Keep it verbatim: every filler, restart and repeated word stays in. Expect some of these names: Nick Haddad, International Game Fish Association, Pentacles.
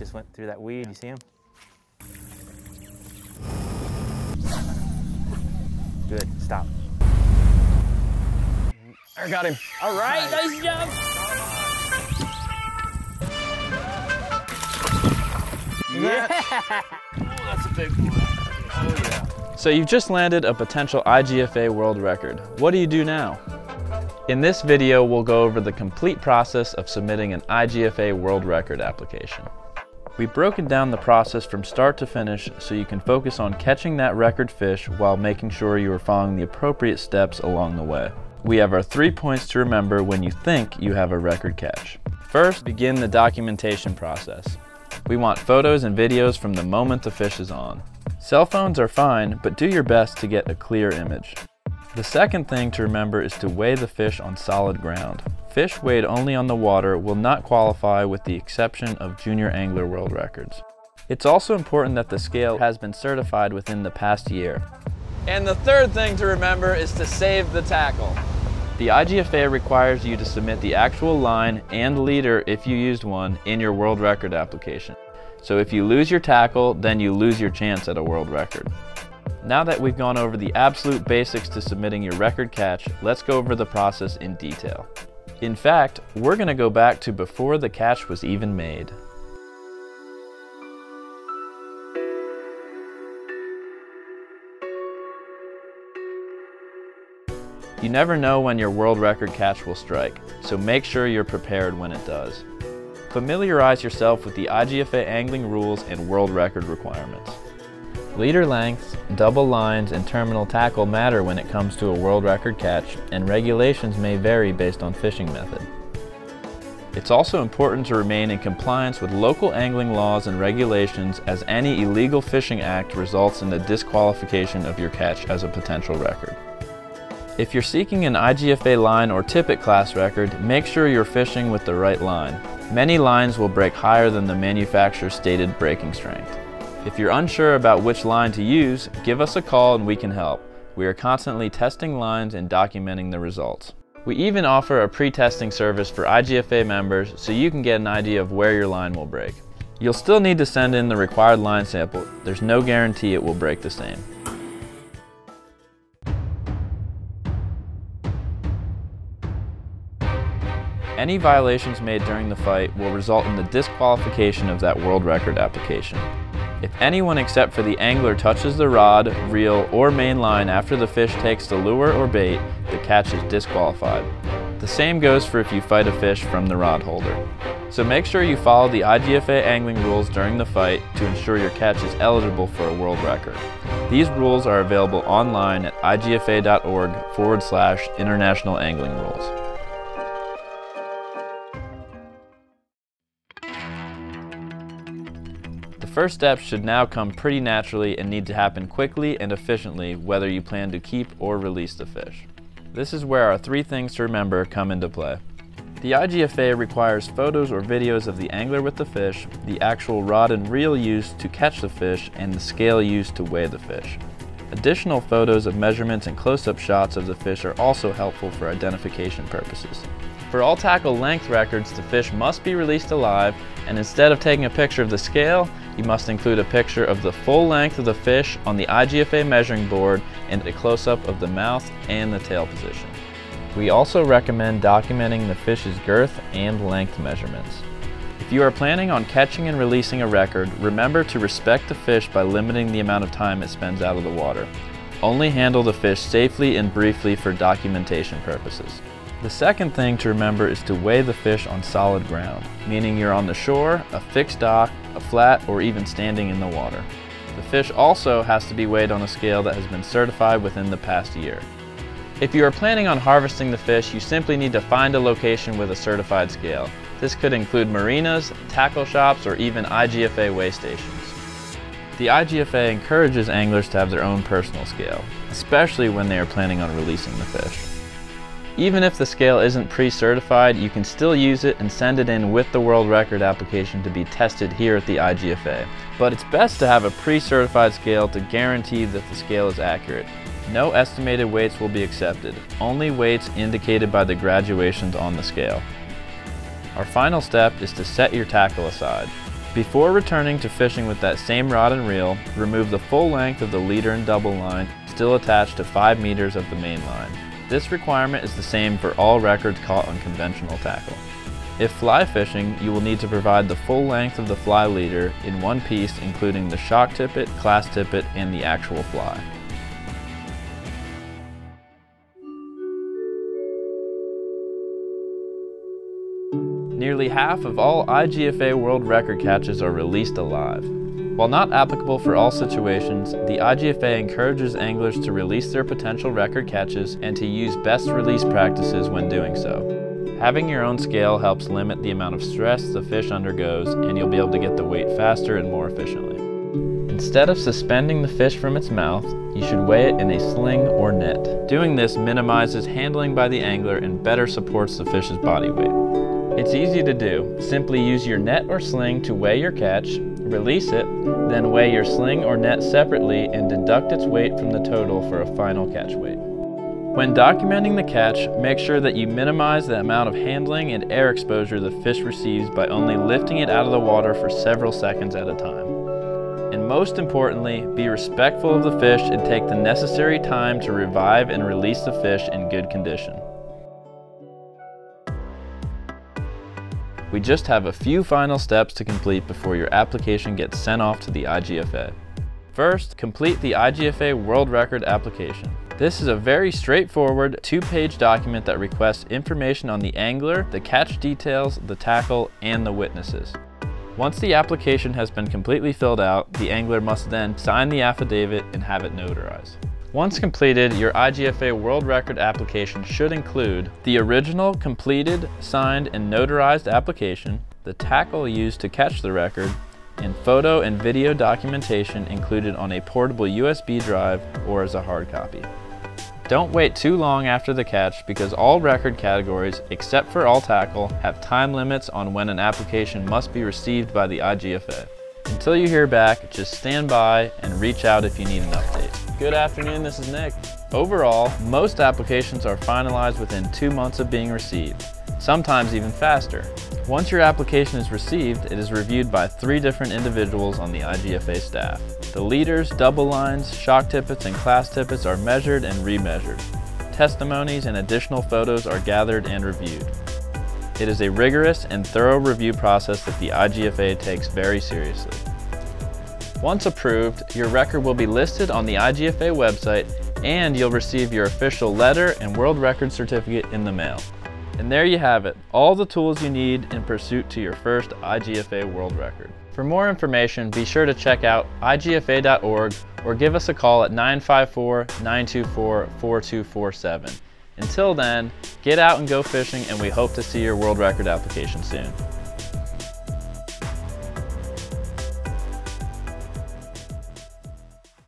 just went through that weed. You see him? Good. Stop. I got him. All right. Nice, nice job. Yeah. Oh, that's a big one. Oh, yeah. So you've just landed a potential I G F A world record. What do you do now? In this video, we'll go over the complete process of submitting an I G F A world record application. We've broken down the process from start to finish so you can focus on catching that record fish while making sure you are following the appropriate steps along the way. We have our three points to remember when you think you have a record catch. First, begin the documentation process. We want photos and videos from the moment the fish is on. Cell phones are fine, but do your best to get a clear image. The second thing to remember is to weigh the fish on solid ground. Fish weighed only on the water will not qualify with the exception of Junior Angler World Records. It's also important that the scale has been certified within the past year. And the third thing to remember is to save the tackle. The I G F A requires you to submit the actual line and leader, if you used one, in your world record application. So if you lose your tackle, then you lose your chance at a world record. Now that we've gone over the absolute basics to submitting your record catch, let's go over the process in detail. In fact, we're going to go back to before the catch was even made. You never know when your world record catch will strike, so make sure you're prepared when it does. Familiarize yourself with the I G F A angling rules and world record requirements. Leader lengths, double lines, and terminal tackle matter when it comes to a world record catch, and regulations may vary based on fishing method. It's also important to remain in compliance with local angling laws and regulations, as any illegal fishing act results in the disqualification of your catch as a potential record. If you're seeking an I G F A line or tippet class record, make sure you're fishing with the right line. Many lines will break higher than the manufacturer's stated breaking strength. If you're unsure about which line to use, give us a call and we can help. We are constantly testing lines and documenting the results. We even offer a pre-testing service for I G F A members so you can get an idea of where your line will break. You'll still need to send in the required line sample. There's no guarantee it will break the same. Any violations made during the fight will result in the disqualification of that world record application. If anyone except for the angler touches the rod, reel, or main line after the fish takes the lure or bait, the catch is disqualified. The same goes for if you fight a fish from the rod holder. So make sure you follow the I G F A angling rules during the fight to ensure your catch is eligible for a world record. These rules are available online at igfa.org forward slash international angling rules. First steps should now come pretty naturally and need to happen quickly and efficiently, whether you plan to keep or release the fish. This is where our three things to remember come into play. The I G F A requires photos or videos of the angler with the fish, the actual rod and reel used to catch the fish, and the scale used to weigh the fish. Additional photos of measurements and close-up shots of the fish are also helpful for identification purposes. For all tackle length records, the fish must be released alive, and instead of taking a picture of the scale, you must include a picture of the full length of the fish on the I G F A measuring board and a close-up of the mouth and the tail position. We also recommend documenting the fish's girth and length measurements. If you are planning on catching and releasing a record, remember to respect the fish by limiting the amount of time it spends out of the water. Only handle the fish safely and briefly for documentation purposes. The second thing to remember is to weigh the fish on solid ground, meaning you're on the shore, a fixed dock, a flat, or even standing in the water. The fish also has to be weighed on a scale that has been certified within the past year. If you are planning on harvesting the fish, you simply need to find a location with a certified scale. This could include marinas, tackle shops, or even I G F A weigh stations. The I G F A encourages anglers to have their own personal scale, especially when they are planning on releasing the fish. Even if the scale isn't pre-certified, you can still use it and send it in with the world record application to be tested here at the I G F A. But it's best to have a pre-certified scale to guarantee that the scale is accurate. No estimated weights will be accepted, only weights indicated by the graduations on the scale. Our final step is to set your tackle aside. Before returning to fishing with that same rod and reel, remove the full length of the leader and double line still attached to five meters of the main line. This requirement is the same for all records caught on conventional tackle. If fly fishing, you will need to provide the full length of the fly leader in one piece, including the shock tippet, class tippet, and the actual fly. Nearly half of all I G F A World Record catches are released alive. While not applicable for all situations, the I G F A encourages anglers to release their potential record catches and to use best release practices when doing so. Having your own scale helps limit the amount of stress the fish undergoes, and you'll be able to get the weight faster and more efficiently. Instead of suspending the fish from its mouth, you should weigh it in a sling or net. Doing this minimizes handling by the angler and better supports the fish's body weight. It's easy to do. Simply use your net or sling to weigh your catch, release it, then weigh your sling or net separately and deduct its weight from the total for a final catch weight. When documenting the catch, make sure that you minimize the amount of handling and air exposure the fish receives by only lifting it out of the water for several seconds at a time. And most importantly, be respectful of the fish and take the necessary time to revive and release the fish in good condition. We just have a few final steps to complete before your application gets sent off to the I G F A. First, complete the I G F A World Record application. This is a very straightforward two-page document that requests information on the angler, the catch details, the tackle, and the witnesses. Once the application has been completely filled out, the angler must then sign the affidavit and have it notarized. Once completed, your I G F A World Record application should include the original, completed, signed, and notarized application, the tackle used to catch the record, and photo and video documentation included on a portable U S B drive or as a hard copy. Don't wait too long after the catch because all record categories, except for all tackle, have time limits on when an application must be received by the I G F A. Until you hear back, just stand by and reach out if you need an update. Good afternoon, this is Nick. Overall, most applications are finalized within two months of being received, sometimes even faster. Once your application is received, it is reviewed by three different individuals on the I G F A staff. The leaders, double lines, shock tippets, and class tippets are measured and remeasured. Testimonies and additional photos are gathered and reviewed. It is a rigorous and thorough review process that the I G F A takes very seriously. Once approved, your record will be listed on the I G F A website and you'll receive your official letter and world record certificate in the mail. And there you have it, all the tools you need in pursuit to your first I G F A world record. For more information, be sure to check out I G F A dot org or give us a call at nine five four, nine two four, four two four seven. Until then, get out and go fishing, and we hope to see your world record application soon.